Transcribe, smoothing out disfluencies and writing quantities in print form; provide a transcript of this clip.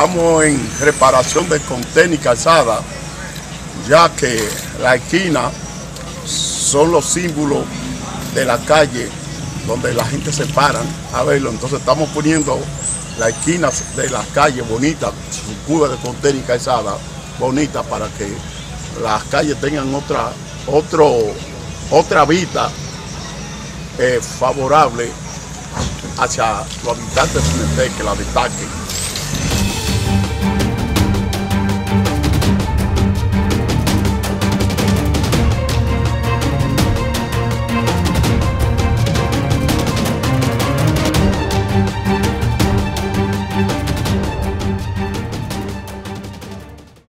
Estamos en reparación de contén y calzada, ya que la esquina son los símbolos de la calle donde la gente se paran a verlo. Entonces estamos poniendo la esquina de las calles bonitas, su curva de contén y calzada bonita, para que las calles tengan otra vida favorable hacia los habitantes de Cementerio, que la destaquen.